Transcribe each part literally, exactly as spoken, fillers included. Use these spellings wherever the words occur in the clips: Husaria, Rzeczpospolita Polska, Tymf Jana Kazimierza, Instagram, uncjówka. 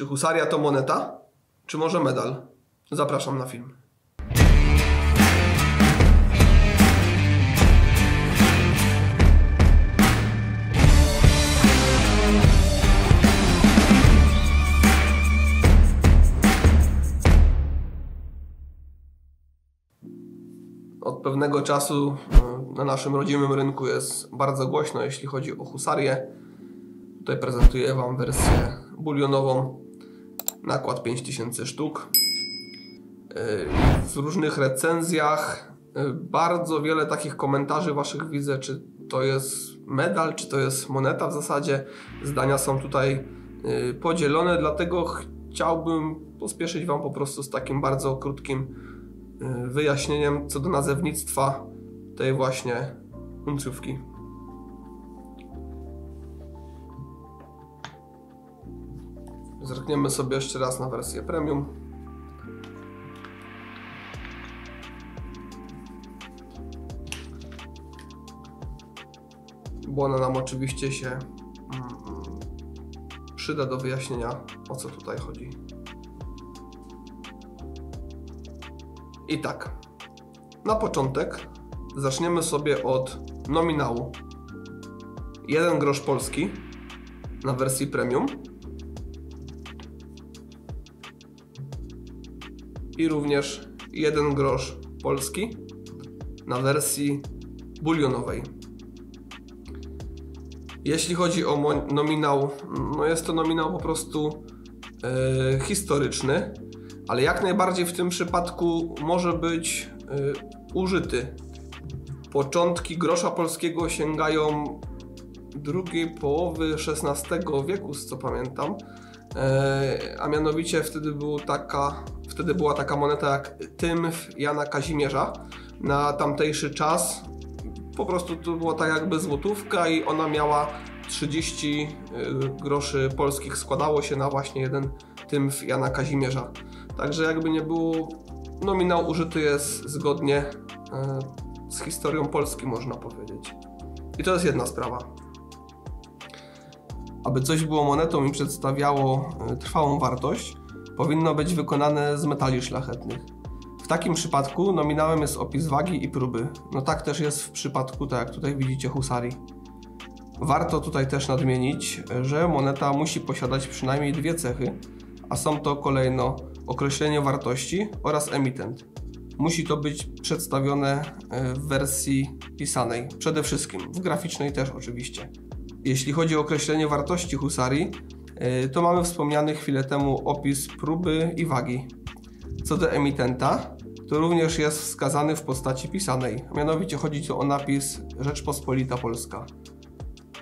Czy Husaria to moneta? Czy może medal? Zapraszam na film. Od pewnego czasu na naszym rodzimym rynku jest bardzo głośno, jeśli chodzi o husarię. Tutaj prezentuję Wam wersję bulionową. Nakład pięć tysięcy sztuk. W różnych recenzjach bardzo wiele takich komentarzy Waszych widzę, czy to jest medal, czy to jest moneta w zasadzie. Zdania są tutaj podzielone, dlatego chciałbym pospieszyć Wam po prostu z takim bardzo krótkim wyjaśnieniem co do nazewnictwa tej właśnie uncjówki. Zerkniemy sobie jeszcze raz na wersję premium. Bo ona nam oczywiście się przyda do wyjaśnienia, o co tutaj chodzi. I tak, na początek zaczniemy sobie od nominału. jeden grosz polski na wersji premium. I również jeden grosz polski na wersji bulionowej. Jeśli chodzi o nominał, no jest to nominał po prostu yy, historyczny, ale jak najbardziej w tym przypadku może być yy, użyty. Początki grosza polskiego sięgają drugiej połowy szesnastego wieku, z co pamiętam, yy, a mianowicie wtedy, był taka, wtedy była taka moneta jak Tymf Jana Kazimierza. Na tamtejszy czas po prostu to była tak jakby złotówka i ona miała trzydzieści groszy polskich, składało się na właśnie jeden tymf Jana Kazimierza. Także jakby nie było, nominał użyty jest zgodnie z historią Polski, można powiedzieć. I to jest jedna sprawa. Aby coś było monetą i przedstawiało trwałą wartość, powinno być wykonane z metali szlachetnych. W takim przypadku nominałem jest opis wagi i próby. No tak też jest w przypadku, tak jak tutaj widzicie, husarii. Warto tutaj też nadmienić, że moneta musi posiadać przynajmniej dwie cechy, a są to kolejno określenie wartości oraz emitent. Musi to być przedstawione w wersji pisanej, przede wszystkim, w graficznej też oczywiście. Jeśli chodzi o określenie wartości husarii, to mamy wspomniany chwilę temu opis próby i wagi. Co do emitenta, to również jest wskazany w postaci pisanej, mianowicie chodzi tu o napis Rzeczpospolita Polska.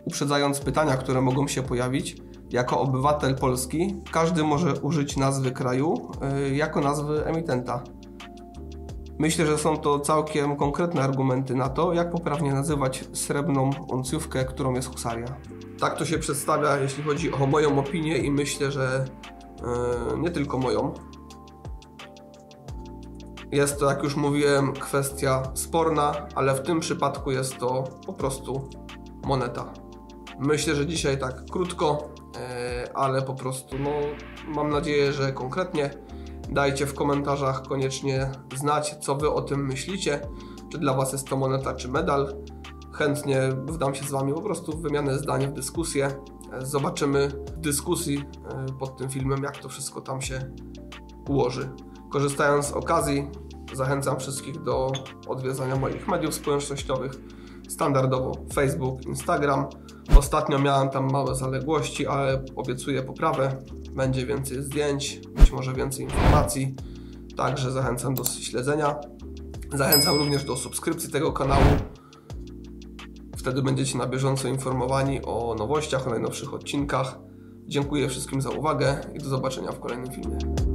Uprzedzając pytania, które mogą się pojawić, jako obywatel Polski każdy może użyć nazwy kraju yy, jako nazwy emitenta. Myślę, że są to całkiem konkretne argumenty na to, jak poprawnie nazywać srebrną uncjówkę, którą jest husaria. Tak to się przedstawia, jeśli chodzi o moją opinię i myślę, że yy, nie tylko moją. Jest to, jak już mówiłem, kwestia sporna, ale w tym przypadku jest to po prostu moneta. Myślę, że dzisiaj tak krótko, ale po prostu no, mam nadzieję, że konkretnie. Dajcie w komentarzach koniecznie znać, co Wy o tym myślicie, czy dla Was jest to moneta, czy medal. Chętnie wdam się z Wami po prostu w wymianę zdań, w dyskusję. Zobaczymy w dyskusji pod tym filmem, jak to wszystko tam się ułoży. Korzystając z okazji, zachęcam wszystkich do odwiedzania moich mediów społecznościowych, standardowo Facebook, Instagram. Ostatnio miałem tam małe zaległości, ale obiecuję poprawę. Będzie więcej zdjęć, być może więcej informacji, także zachęcam do śledzenia. Zachęcam również do subskrypcji tego kanału. Wtedy będziecie na bieżąco informowani o nowościach, o najnowszych odcinkach. Dziękuję wszystkim za uwagę i do zobaczenia w kolejnym filmie.